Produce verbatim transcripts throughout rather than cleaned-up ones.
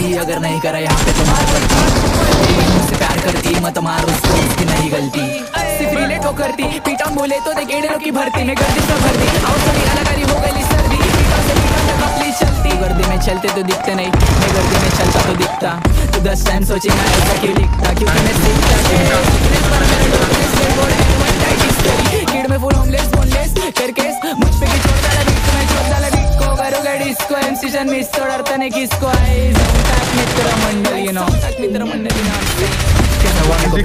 गलती अगर नहीं करा यहाँ पे तो मार पड़ती। मुझसे प्यार करती मत मार उसको, उसकी नहीं गलती। सिर्फ रिलेट वो करती, पीटा बोले तो दे गेड़ों की भर्ती में गर्दी सब भरती। और सभी अलाकारी हो गई सर्दी, पीटा से पीटा तक अपनी चलती। गर्दी में चलते तो दिखते नहीं, मैं गर्दी में चलता तो दिखता। तो दस टाइम सोचेगा ऐसा क्यों दिखता, क्योंकि मैं सीखता है। कीड़ में फुल होमलेस बोनलेस करकेस मुझ पे की छोड़ डाला बीट, मैं छोड़ डाला बीट को करूँगा डिस्को। एमसी जन मिस तो डरता नहीं किसको। I Santak Mitra Mandal you know, Santak Mitra Mandal you know. तेरी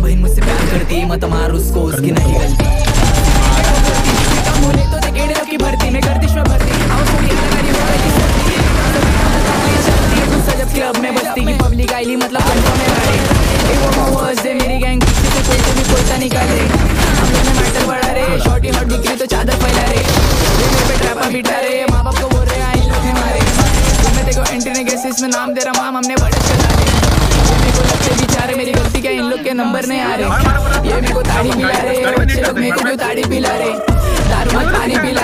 बहन मुझसे प्यार करती मत मार उसको, उसकी नहीं गलती। बोले तो गेड़ों की भर्ती में गर्दिश में भर्ती। जब क्लब में बस्ती की पब्लिक आई ली मतलब मेरी गैंग कोई तो भी कोई निकाले। मेटल बढ़ा रे, शॉर्टी हॉट बिक्री तो चादर फैला रे। पे ट्रैपा बिठा रे, माँ बाप को बोल रहे आई लोग हमारे। मैं देखो एंट्री ने कैसे इसमें नाम दे रहा, माम हमने बड़े चला रे। मेरे को लगते बेचारे मेरी गलती क्या इन लोग के नंबर नहीं आ रहे। ये मेरे को ताड़ी पिला रे, बच्चे लोग मेरे को ताड़ी पिला रे। दारू मत पानी पिला